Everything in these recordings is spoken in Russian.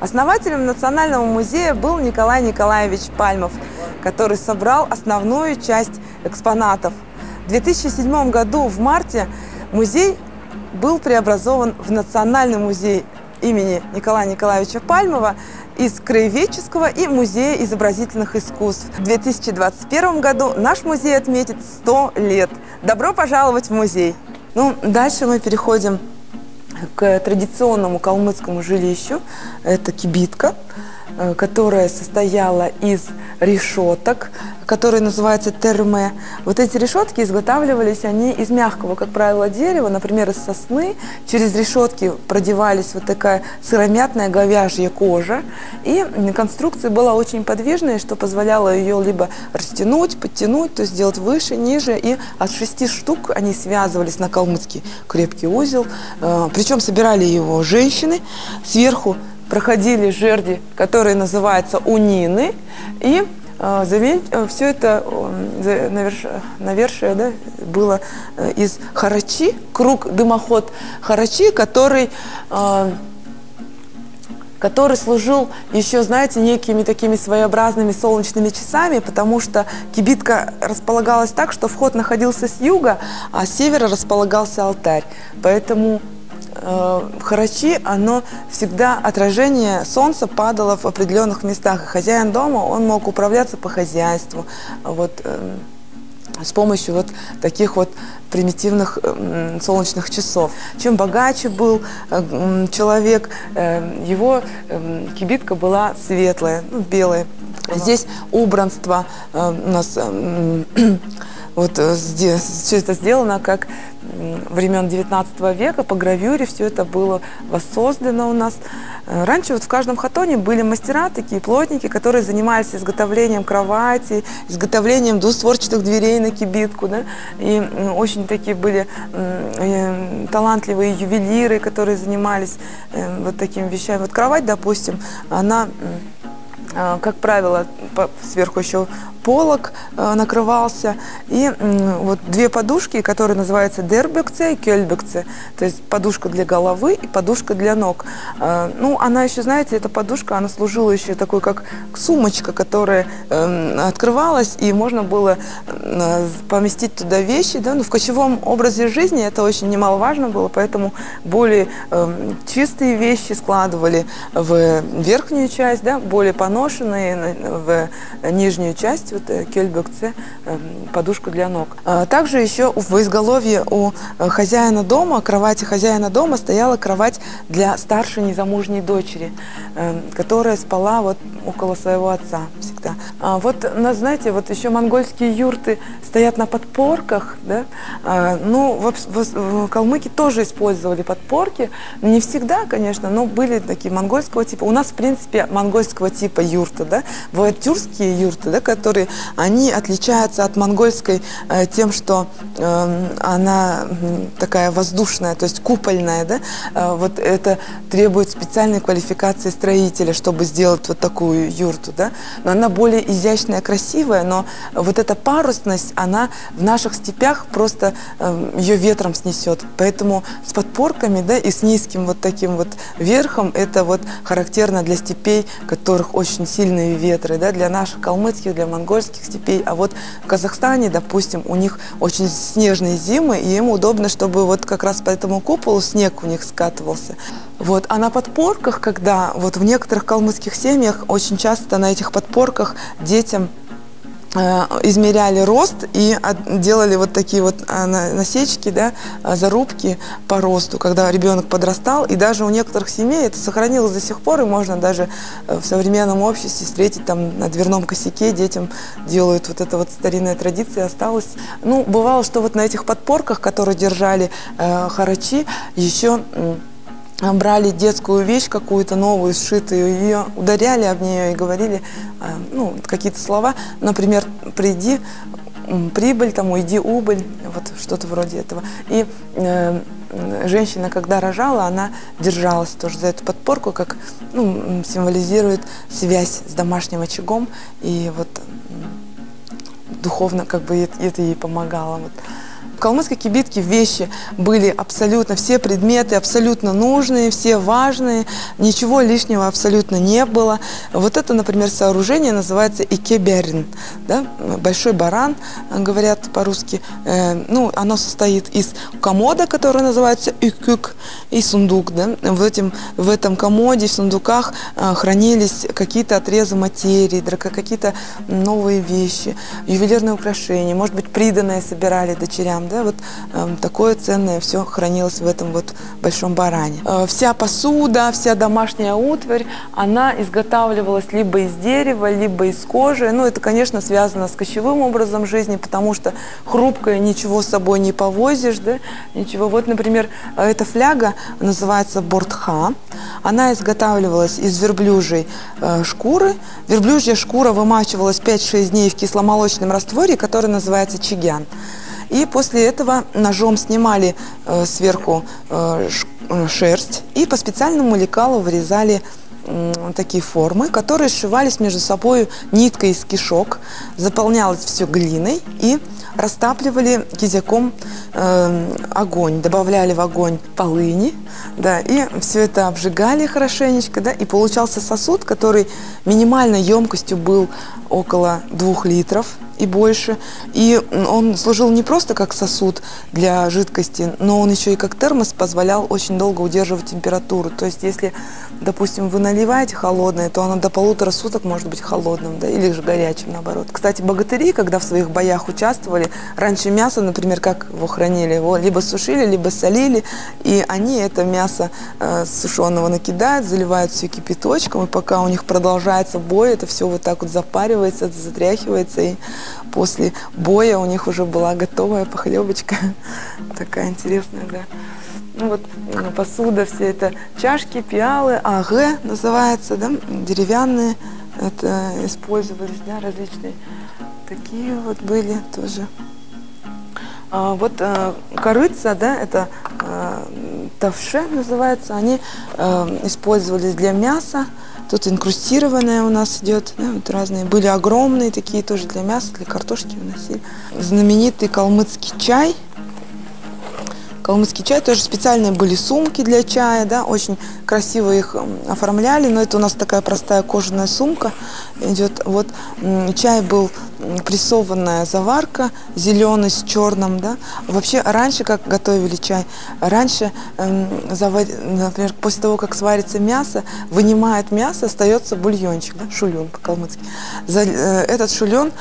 Основателем Национального музея был Николай Николаевич Пальмов, который собрал основную часть экспонатов. В 2007 году в марте музей был преобразован в Национальный музей имени Николая Николаевича Пальмова из краеведческого и музея изобразительных искусств. В 2021 году наш музей отметит 100 лет. Добро пожаловать в музей! Ну, дальше мы переходим к традиционному калмыцкому жилищу. Это кибитка, которая состояла из решеток, которые называются терме. Вот эти решетки изготавливались они из мягкого, как правило, дерева, например, из сосны. Через решетки продевались вот такая сыромятная говяжья кожа. И конструкция была очень подвижная, что позволяло ее либо растянуть, подтянуть, то есть сделать выше, ниже. И от 6 штук они связывались на калмыцкий крепкий узел. Причем собирали его женщины. Сверху проходили жерди, которые называются унины, и все это навершие, да, было из харачи, круг, дымоход харачи, который служил еще, знаете, некими такими своеобразными солнечными часами, потому что кибитка располагалась так, что вход находился с юга, а с севера располагался алтарь, поэтому харачи, оно всегда отражение солнца падало в определенных местах. И хозяин дома, он мог управляться по хозяйству вот, с помощью вот таких вот примитивных солнечных часов. Чем богаче был человек, его кибитка была светлая, ну, белая. Здесь убранство у нас вот здесь все это сделано как времен 19 века, по гравюре все это было воссоздано у нас. Раньше вот в каждом хатоне были мастера, такие плотники, которые занимались изготовлением кровати, изготовлением двустворчатых дверей на кибитку. Да? И очень такие были талантливые ювелиры, которые занимались вот такими вещами. Вот кровать, допустим, она, как правило, сверху еще полок накрывался, и вот две подушки, которые называются дербекце и кельбекце, то есть подушка для головы и подушка для ног. Ну, она еще, знаете, эта подушка, она служила еще такой, как сумочка, которая открывалась, и можно было поместить туда вещи, да, ну, в кочевом образе жизни это очень немаловажно было, поэтому более чистые вещи складывали в верхнюю часть, да, более поношенные в нижнюю часть. Вот кельбекце, подушку для ног. Также еще в изголовье у хозяина дома, кровати хозяина дома, стояла кровать для старшей незамужней дочери, которая спала вот около своего отца всегда. Вот, знаете, вот еще монгольские юрты стоят на подпорках, да? Ну, калмыки тоже использовали подпорки, не всегда, конечно, но были такие монгольского типа. У нас, в принципе, монгольского типа юрта, да? Бывают тюркские юрты, да, которые, они отличаются от монгольской тем, что она такая воздушная, то есть купольная, да? Вот это требует специальной квалификации строителя, чтобы сделать вот такую юрту, да? Но она более изящная, красивая, но вот эта парусность, она в наших степях просто ее ветром снесет. Поэтому с подпорками, да, и с низким вот таким вот верхом, это вот характерно для степей, которых очень сильные ветры, да? Для наших калмыцких, для монгольских степей. А вот в Казахстане, допустим, у них очень снежные зимы, и им удобно, чтобы вот как раз по этому куполу снег у них скатывался. Вот. А на подпорках, когда вот в некоторых калмыцких семьях очень часто на этих подпорках детям измеряли рост и делали вот такие вот насечки, да, зарубки по росту, когда ребенок подрастал. И даже у некоторых семей это сохранилось до сих пор, и можно даже в современном обществе встретить там на дверном косяке, детям делают вот эта вот старинная традиция, осталась. Ну, бывало, что вот на этих подпорках, которые держали харачи, еще брали детскую вещь какую-то новую, сшитую, ее ударяли об нее и говорили, ну, какие-то слова, например, «приди прибыль», там, «уйди убыль», вот что-то вроде этого. И женщина, когда рожала, она держалась тоже за эту подпорку, как, ну, символизирует связь с домашним очагом, и вот духовно как бы это ей помогало. Вот. калмыцкой кибитке вещи были абсолютно, все предметы абсолютно нужные, все важные, ничего лишнего абсолютно не было. Вот это, например, сооружение называется икебярин, да? Большой баран, говорят по-русски. Ну, оно состоит из комода, который называется икюк, и сундук. Да? В этом комоде, в сундуках хранились какие-то отрезы материи, какие-то новые вещи, ювелирные украшения, может быть, приданное собирали дочерям. Да? Вот такое ценное все хранилось в этом вот большом баране. Вся посуда, вся домашняя утварь, она изготавливалась либо из дерева, либо из кожи. Ну, это, конечно, связано с кочевым образом жизни, потому что хрупкое ничего с собой не повозишь. Да? Ничего. Вот, например, эта фляга называется бортха. Она изготавливалась из верблюжьей шкуры. Верблюжья шкура вымачивалась 5-6 дней в кисломолочном растворе, который называется чигян. И после этого ножом снимали сверху шерсть и по специальному лекалу вырезали такие формы, которые сшивались между собой ниткой из кишок, заполнялось все глиной и растапливали кизяком огонь, добавляли в огонь полыни, да, и все это обжигали хорошенечко, да, и получался сосуд, который минимальной емкостью был около 2 литров и больше. И он служил не просто как сосуд для жидкости, но он еще и как термос позволял очень долго удерживать температуру. То есть, если, допустим, вы наливаете холодное, то оно до 1,5 суток может быть холодным, да, или же горячим, наоборот. Кстати, богатыри, когда в своих боях участвовали, раньше мясо, например, как его хранили? Его либо сушили, либо солили, и они это мясо сушеного накидают, заливают все кипяточком, и пока у них продолжается бой, это все вот так вот запаривается, затряхивается, и после боя у них уже была готовая похлебочка. Такая интересная, да. Ну вот посуда, все это чашки, пиалы, агэ называется, да, деревянные. Это использовались, да, различные. Такие вот были тоже. Вот корыца, да, это тавше называется, они использовались для мяса. Тут инкрустированная у нас идет, да, вот разные. Были огромные такие тоже для мяса, для картошки выносили. Знаменитый калмыцкий чай. Калмыцкий чай, тоже специальные были сумки для чая, да, очень красиво их оформляли, но это у нас такая простая кожаная сумка идет. Вот чай был прессованная заварка, зеленый с черным, да. Вообще раньше, как готовили чай, раньше, например, после того, как сварится мясо, вынимают мясо, остается бульончик, да, шульон по-калмыцки. Этот шульон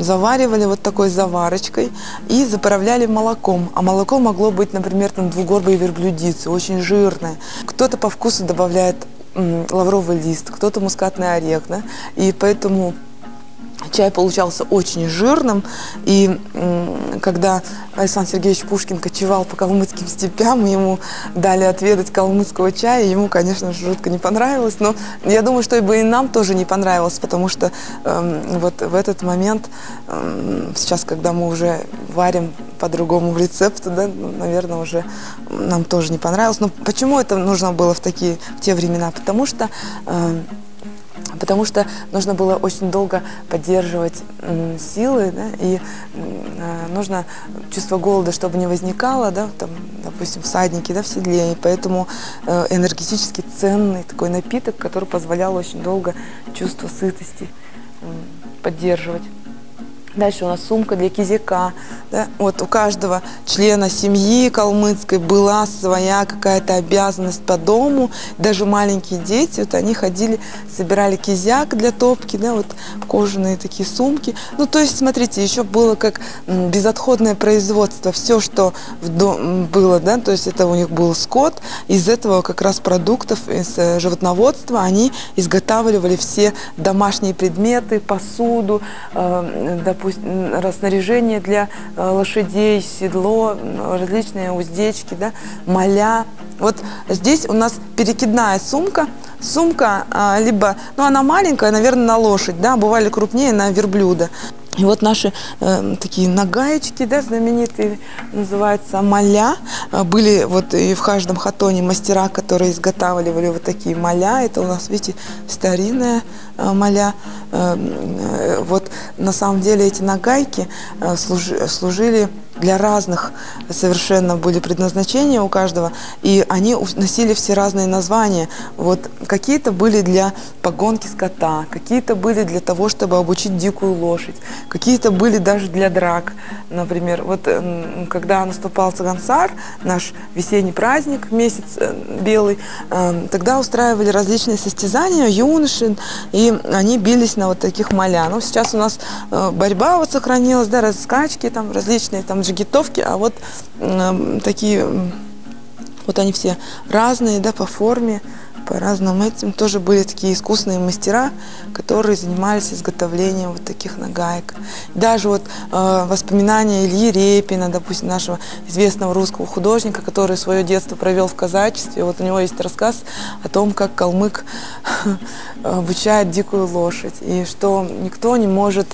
заваривали вот такой заварочкой и заправляли молоком, а молоко могло быть, например, там двугорбой верблюдицы, очень жирная. Кто-то по вкусу добавляет лавровый лист, кто-то мускатный орех, да, и поэтому чай получался очень жирным, и когда Александр Сергеевич Пушкин кочевал по калмыцким степям, ему дали отведать калмыцкого чая, ему, конечно, жутко не понравилось, но я думаю, что и нам тоже не понравилось, потому что вот в этот момент, сейчас, когда мы уже варим по другому рецепту, да, наверное, уже нам тоже не понравилось. Но почему это нужно было в те времена? Потому что нужно было очень долго поддерживать силы, да, и нужно чувство голода, чтобы не возникало, да, там, допустим, всадники, да, в седле, и поэтому энергетически ценный такой напиток, который позволял очень долго чувство сытости поддерживать. Дальше у нас сумка для кизяка. Да? Вот у каждого члена семьи калмыцкой была своя какая-то обязанность по дому. Даже маленькие дети, вот они ходили, собирали кизяк для топки, да, вот кожаные такие сумки. Ну, то есть, смотрите, еще было как безотходное производство. Все, что в дом было, да, то есть это у них был скот. Из этого как раз продуктов, из животноводства, они изготавливали все домашние предметы, посуду, допустим, снаряжение для лошадей, седло, различные уздечки, да, маля. Вот здесь у нас перекидная сумка. Сумка либо, ну, она маленькая, наверное, на лошадь, да, бывали крупнее на верблюда. И вот наши такие нагаечки, да, знаменитые, называются маля. Были вот и в каждом хатоне мастера, которые изготавливали вот такие маля. Это у нас, видите, старинная маля. Вот на самом деле эти нагайки служили Для разных совершенно были предназначения у каждого, и они носили все разные названия. Вот какие-то были для погонки скота, какие-то были для того, чтобы обучить дикую лошадь, какие-то были даже для драк. Например, вот когда наступал Цагансар, наш весенний праздник, месяц белый, тогда устраивали различные состязания юношин, и они бились на вот таких маля. Ну, сейчас у нас борьба вот сохранилась, да, скачки, там различные там джигитовки, а вот такие, вот они все разные, да, по форме, по разным этим. Тоже были такие искусные мастера, которые занимались изготовлением вот таких нагаек. Даже вот воспоминания Ильи Репина, допустим, нашего известного русского художника, который свое детство провел в казачестве. Вот у него есть рассказ о том, как калмык обучает дикую лошадь, и что никто не может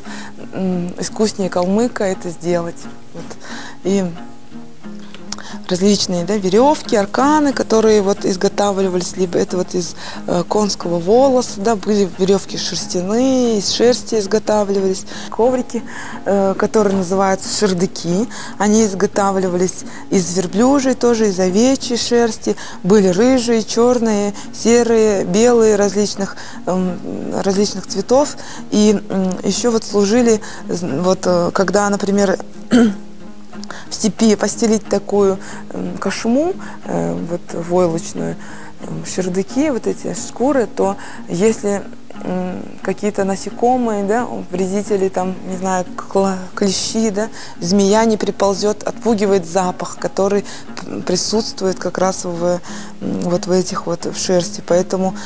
искуснее калмыка это сделать. Вот. И различные, да, веревки, арканы, которые вот изготавливались, либо это вот из конского волоса, да, были веревки шерстяные, из шерсти изготавливались. Коврики, которые называются шердыки, они изготавливались из верблюжей, тоже из овечьей шерсти. Были рыжие, черные, серые, белые, различных цветов. И еще вот служили, вот когда, например, в степи постелить такую кошму, вот войлочную, шердыки, вот эти шкуры, то если какие-то насекомые, да, вредители, там, не знаю, клещи, да, змея не приползет, отпугивает запах, который присутствует как раз вот в этих вот в шерсти. Поэтому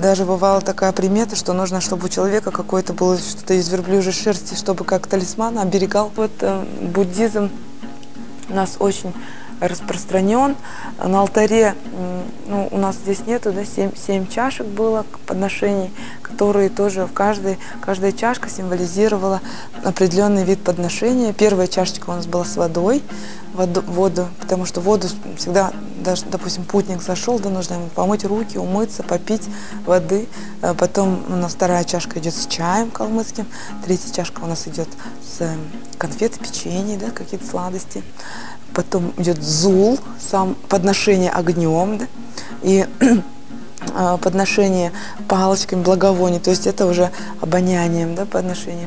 даже бывала такая примета, что нужно, чтобы у человека какое-то было что-то из верблюжьей шерсти, чтобы как талисман оберегал. Вот буддизм у нас очень распространен. На алтаре, ну, у нас здесь нету, да, 7 чашек было подношений, которые тоже каждая чашка символизировала определенный вид подношения. Первая чашечка у нас была с водой, потому что воду всегда, даже, допустим, путник зашел, да, нужно ему помыть руки, умыться, попить воды. Потом у нас вторая чашка идет с чаем калмыцким, третья чашка у нас идет с конфеты, печенье, да, какие-то сладости. Потом идет зул, сам подношение огнем, да, и подношение палочками, благовоний, то есть это уже обонянием, да, подношение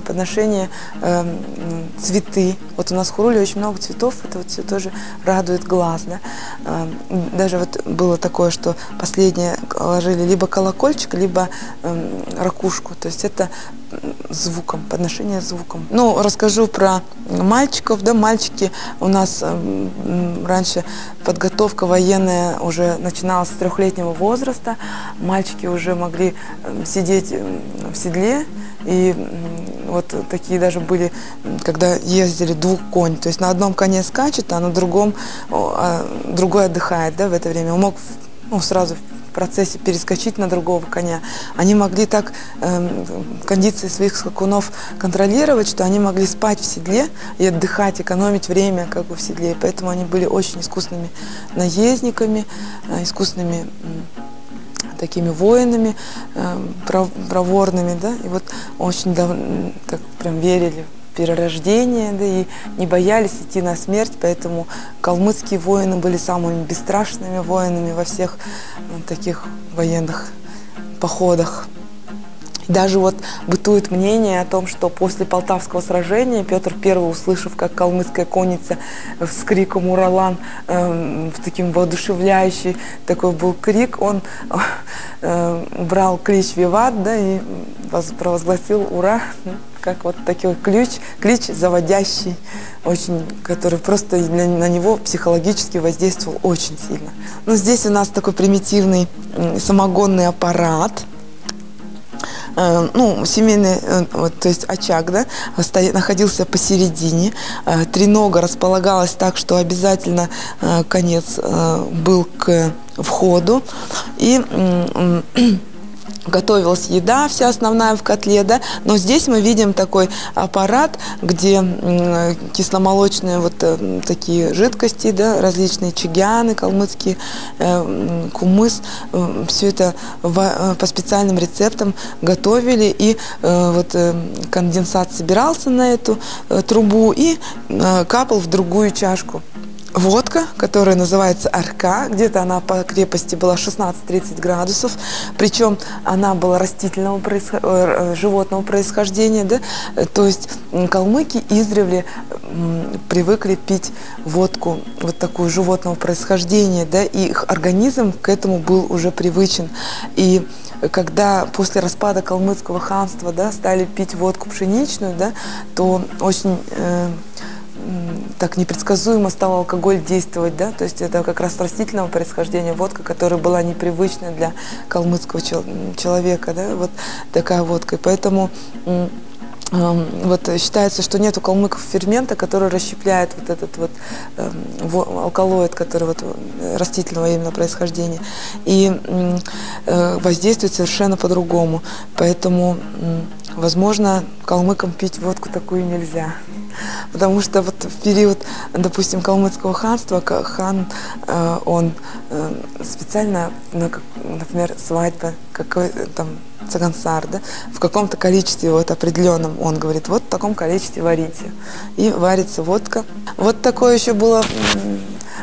цветы. Вот у нас в Хурули очень много цветов, это вот все тоже радует глаз, да. Даже вот было такое, что последнее ложили либо колокольчик, либо ракушку, то есть это звуком, подношение звуком. Ну, расскажу про мальчиков, да, мальчики у нас раньше подготовка военная уже начиналась с 3-летнего возраста. Мальчики уже могли сидеть в седле, и вот такие даже были, когда ездили двух конь, то есть на одном коне скачет, а на другой отдыхает, да, в это время. Он мог, ну, сразу в процессе перескочить на другого коня. Они могли так кондиции своих скакунов контролировать, что они могли спать в седле и отдыхать, экономить время как бы в седле. И поэтому они были очень искусными наездниками, искусными такими воинами, проворными, да, и вот очень давно так прям верили в перерождение, да, и не боялись идти на смерть, поэтому калмыцкие воины были самыми бесстрашными воинами во всех таких военных походах. Даже вот бытует мнение о том, что после Полтавского сражения Петр I, услышав, как калмыцкая конница с криком «Уралан», таким воодушевляющий такой был крик, он брал клич «Виват», да, и провозгласил «Ура», как вот такой клич заводящий, очень, который просто на него психологически воздействовал очень сильно. Но здесь у нас такой примитивный самогонный аппарат, ну, семейный, вот, то есть очаг, да, находился посередине. Тренога располагалась так, что обязательно конец был к входу. И готовилась еда вся основная в котле, да, но здесь мы видим такой аппарат, где кисломолочные вот такие жидкости, да, различные чигианы, калмыцкие, кумыс, все это по специальным рецептам готовили, и вот конденсат собирался на эту трубу и капал в другую чашку. Водка, которая называется арка, где-то она по крепости была 16-30 градусов, причем она была растительного животного происхождения, да? То есть калмыки издревле привыкли пить водку вот такую животного происхождения, да? И их организм к этому был уже привычен. И когда после распада калмыцкого ханства, да, стали пить водку пшеничную, да, то очень... так непредсказуемо стал алкоголь действовать, да, то есть это как раз растительного происхождения водка, которая была непривычна для калмыцкого человека, да, вот такая водка, и поэтому вот считается, что нет у калмыков фермента, который расщепляет вот этот вот алкалоид, который вот растительного именно происхождения, и воздействует совершенно по-другому, поэтому, возможно, калмыкам пить водку такую нельзя. Потому что вот в период, допустим, калмыцкого ханства, хан, он специально, например, свадьба, какой там цагансар, да, в каком-то количестве вот определенном, он говорит, вот в таком количестве варите. И варится водка. Вот такое еще было,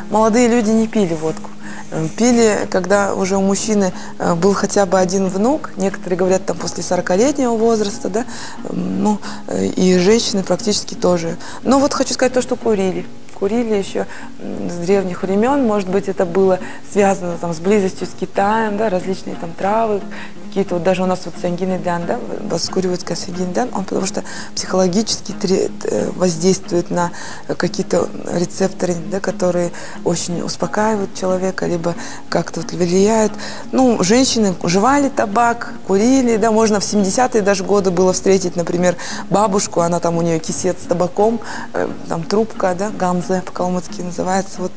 молодые люди не пили водку. Пили, когда уже у мужчины был хотя бы один внук, некоторые говорят, там, после 40-летнего возраста, да, ну, и женщины практически тоже. Но вот хочу сказать то, что курили. Курили еще с древних времен, может быть, это было связано там с близостью с Китаем, да, различные там травы, какие-то, вот даже у нас вот сангинэдан, да, воскуривают касангинэдан, он потому что психологически воздействует на какие-то рецепторы, да, которые очень успокаивают человека, либо как-то вот влияют. Ну, женщины жевали табак, курили, да, можно в 70-е даже годы было встретить, например, бабушку, она там, у нее кисет с табаком, там трубка, да, гамз, по-калмыцки называется, вот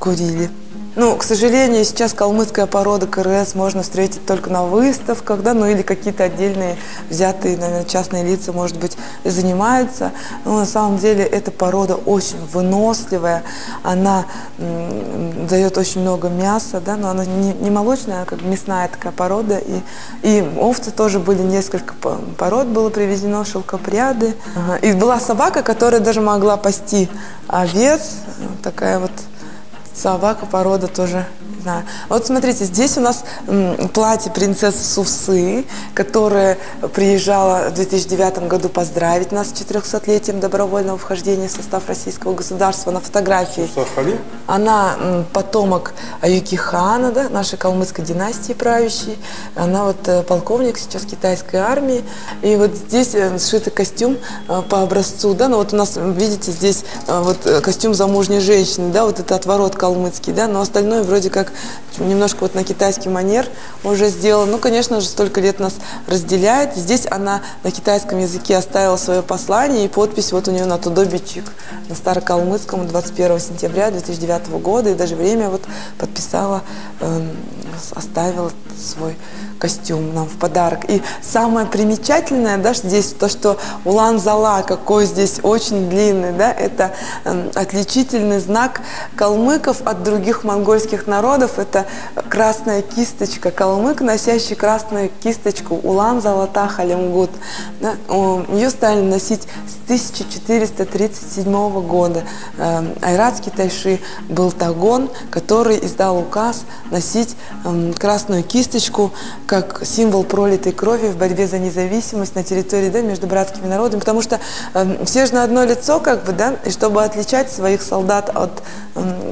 курили. Ну, к сожалению, сейчас калмыцкая порода КРС можно встретить только на выставках, да, ну или какие-то отдельные взятые, наверное, частные лица, может быть, и занимаются. Но на самом деле эта порода очень выносливая, она дает очень много мяса, да, но она не молочная, она как мясная такая порода. И овцы тоже были, несколько пород было привезено, шелкопряды. И была собака, которая даже могла пасти овец, такая вот. Собака, порода тоже, не знаю. Вот смотрите, здесь у нас платье принцессы Суфсы, которая приезжала в 2009 году поздравить нас с 400-летием добровольного вхождения в состав российского государства. На фотографии она потомок Аюки Хана, да, нашей калмыцкой династии правящей. Она вот полковник сейчас китайской армии. И вот здесь сшитый костюм по образцу, да, ну вот у нас, видите, здесь вот костюм замужней женщины, да, вот это отворот калмыцкий, да, но остальное вроде как немножко вот на китайский манер уже сделано. Ну, конечно же, столько лет нас разделяет. Здесь она на китайском языке оставила свое послание и подпись вот у нее на Тудобичик, на старокалмыцком, 21 сентября 2009 года, и даже время вот подписала, оставила свой костюм нам в подарок. И самое примечательное, да, здесь то, что Улан-Зала, какой здесь очень длинный, да, это отличительный знак калмыков от других монгольских народов. Это красная кисточка, калмык, носящий красную кисточку, Улан-Залата Халимгут. Да, ее стали носить с 1437 года. Айратский тайши был тагон, который издал указ носить красную кисточку как символ пролитой крови в борьбе за независимость на территории, да, между братскими народами, потому что все же на одно лицо, как бы, да, и чтобы отличать своих солдат от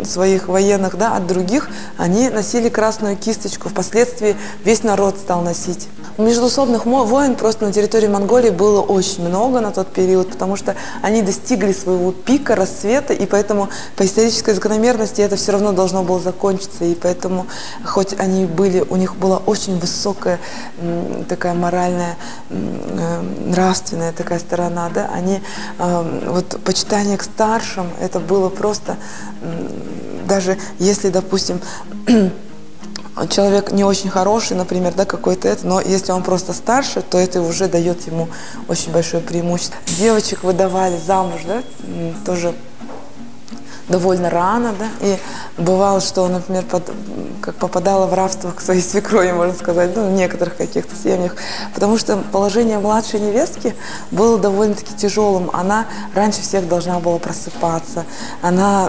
своих военных, да, от других, они носили красную кисточку. Впоследствии весь народ стал носить. Междуусобных войн просто на территории Монголии было очень много на тот период, потому что они достигли своего пика, расцвета, и поэтому по исторической закономерности это все равно должно было закончиться, и поэтому, хоть они были, у них была очень высокая такая моральная, нравственная такая сторона, да, они, вот почитание к старшим, это было просто, даже если, допустим, человек не очень хороший, например, да, какой-то это, но если он просто старше, то это уже дает ему очень большое преимущество. Девочек выдавали замуж, да, тоже довольно рано, да, и бывало, что, например, как попадала в рабство к своей свекрови, можно сказать, ну, в некоторых каких-то семьях, потому что положение младшей невестки было довольно-таки тяжелым. Она раньше всех должна была просыпаться, она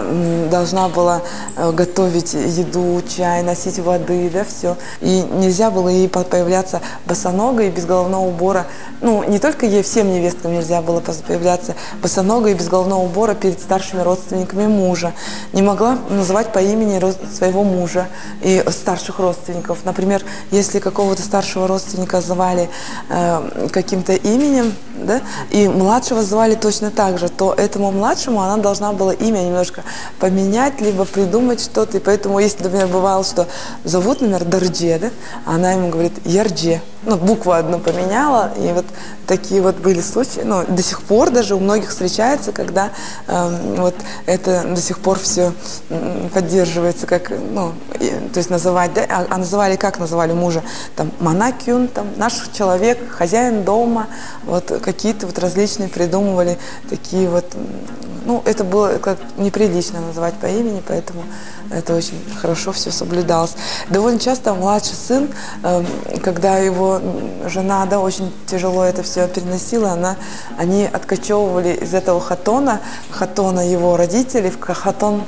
должна была готовить еду, чай, носить воды, да, все. И нельзя было ей появляться босоногой и без головного убора. Ну, не только ей, всем невесткам нельзя было появляться босоногой и без головного убора перед старшими родственниками мужа. Не могла называть по имени своего мужа и старших родственников. Например, если какого-то старшего родственника звали каким-то именем, да, и младшего звали точно так же, то этому младшему она должна была имя немножко поменять, либо придумать что-то. И поэтому, если, например, бывало, что зовут, например, Дардже, да, она ему говорит Ярдже. Ну, букву одну поменяла, и вот такие вот были случаи. Ну, до сих пор даже у многих встречается, когда вот это до сих пор все поддерживается, как, ну, и, то есть называть, да, а называли, как называли мужа, там, Манакюн, там, наш человек, хозяин дома, вот какие-то вот различные придумывали такие вот, ну, это было как неприлично называть по имени, поэтому это очень хорошо все соблюдалось. Довольно часто младший сын, когда его жена, да, очень тяжело это все переносила, они откачевывали из этого хатона его родителей в хатон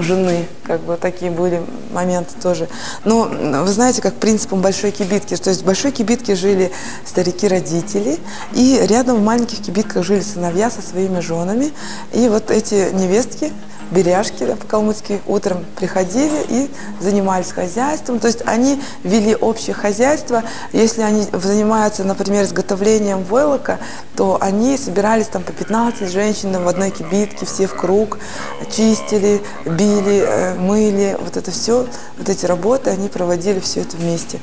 жены, как бы такие были моменты тоже. Но вы знаете, как принципом большой кибитки, то есть в большой кибитке жили старики-родители, и рядом в маленьких кибитках жили сыновья со своими женами, и вот эти невестки, беряшки, да, по-калмыцки, утром приходили и занимались хозяйством. То есть они вели общее хозяйство. Если они занимаются, например, изготовлением войлока, то они собирались там по 15 женщин в одной кибитке, все в круг, чистили, били, мыли. Вот это все, вот эти работы, они проводили все это вместе.